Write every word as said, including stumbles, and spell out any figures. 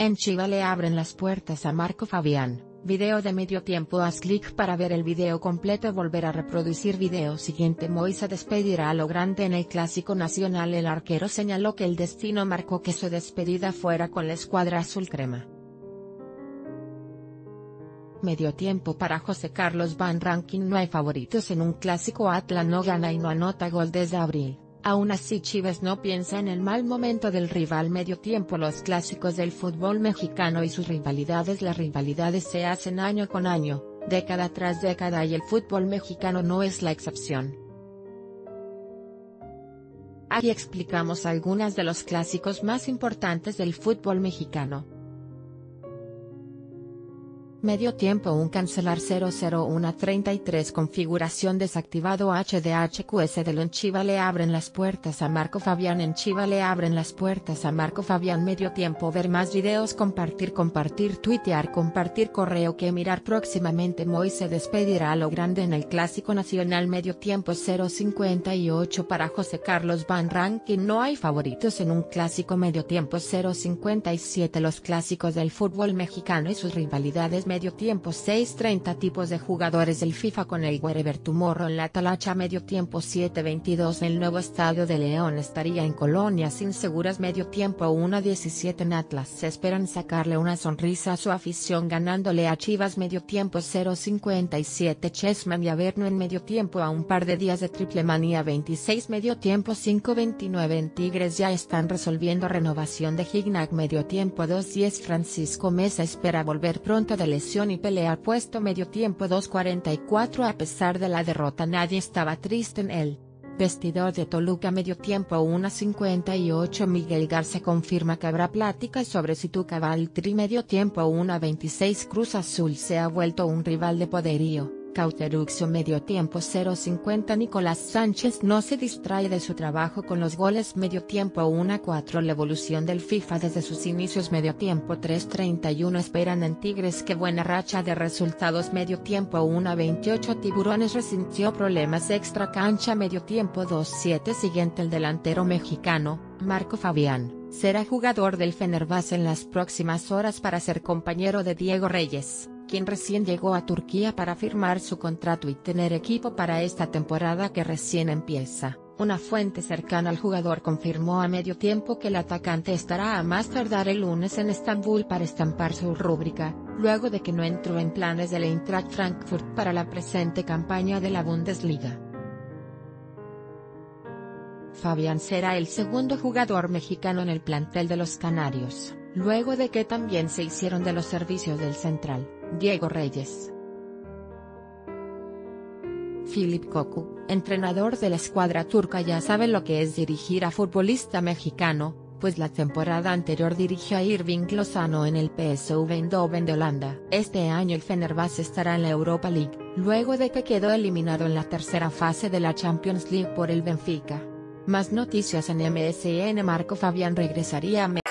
En Chivas le abren las puertas a Marco Fabián, video de medio tiempo. Haz clic para ver el video completo. Volver a reproducir video siguiente. Moisés despedirá a lo grande en el Clásico Nacional. El arquero señaló que el destino marcó que su despedida fuera con la escuadra azul crema. Medio tiempo para José Carlos Van Rankin. No hay favoritos en un clásico. Atlas no gana y no anota gol desde abril. Aún así Chivas no piensa en el mal momento del rival. Medio tiempo. Los clásicos del fútbol mexicano y sus rivalidades. Las rivalidades se hacen año con año, década tras década, y el fútbol mexicano no es la excepción. Aquí explicamos algunas de los clásicos más importantes del fútbol mexicano. Medio tiempo. Un cancelar cero cero uno treinta y tres. Configuración desactivado H D H Q S de León. Chivas le abren las puertas a Marco Fabián. En Chivas le abren las puertas a Marco Fabián. Medio tiempo. Ver más videos. Compartir, compartir, tuitear, compartir, correo que mirar. Próximamente Moisés despedirá a lo grande en el Clásico Nacional. Medio tiempo. Cero cincuenta y ocho para José Carlos Van Rankin. No hay favoritos en un clásico. Medio tiempo. Cero cincuenta y siete. Los clásicos del fútbol mexicano y sus rivalidades. Medio tiempo. Seis treinta. Tipos de jugadores del FIFA con el Wherever Tomorrow en la talacha. Medio tiempo. Siete veintidós. El nuevo estadio de León estaría en colonias inseguras. Medio tiempo. Uno diecisiete. En Atlas se esperan sacarle una sonrisa a su afición ganándole a Chivas. Medio tiempo. Cero cincuenta y siete. Chessman y Averno en medio tiempo. A un par de días de triple manía. Veintiséis. Medio tiempo. Cinco veintinueve. En Tigres ya están resolviendo renovación de Gignac. Medio tiempo. Dos diez. Francisco Mesa espera volver pronto del lesión y pelear puesto. Medio tiempo. Dos cuarenta y cuatro. A pesar de la derrota nadie estaba triste en el vestidor de Toluca. Medio tiempo. Una cincuenta y ocho. Miguel Garza confirma que habrá pláticas sobre si Tuca va al Tri. Medio tiempo. Una veintiséis. Cruz Azul se ha vuelto un rival de poderío, Cauteruxo. Medio tiempo. Cero cincuenta. Nicolás Sánchez no se distrae de su trabajo con los goles. Medio tiempo. Una cuatro. La evolución del FIFA desde sus inicios. Medio tiempo. Tres treinta y uno. Esperan en Tigres que buena racha de resultados. Medio tiempo. Una veintiocho. Tiburones resintió problemas extra cancha. Medio tiempo. Dos siete. Siguiente. El delantero mexicano, Marco Fabián, será jugador del Fenerbahçe en las próximas horas para ser compañero de Diego Reyes, quien recién llegó a Turquía para firmar su contrato y tener equipo para esta temporada que recién empieza. Una fuente cercana al jugador confirmó a medio tiempo que el atacante estará a más tardar el lunes en Estambul para estampar su rúbrica, luego de que no entró en planes del Eintracht Frankfurt para la presente campaña de la Bundesliga. Fabián será el segundo jugador mexicano en el plantel de los Canarios, luego de que también se hicieron de los servicios del central, Diego Reyes. Philip Cocu, entrenador de la escuadra turca, ya sabe lo que es dirigir a futbolista mexicano, pues la temporada anterior dirigió a Irving Lozano en el P S V Eindhoven de Holanda. Este año el Fenerbahçe estará en la Europa League, luego de que quedó eliminado en la tercera fase de la Champions League por el Benfica. Más noticias en M S N. Marco Fabián regresaría a México.